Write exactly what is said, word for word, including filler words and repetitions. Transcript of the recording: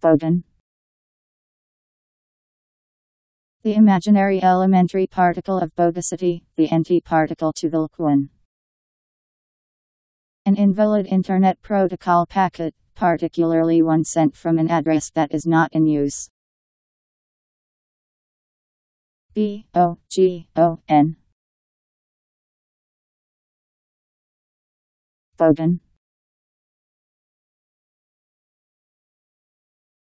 Bogon. The imaginary elementary particle of bogosity, the antiparticle to the cluon. An invalid internet protocol packet, particularly one sent from an address that is not in use. B O G O N. Bogon.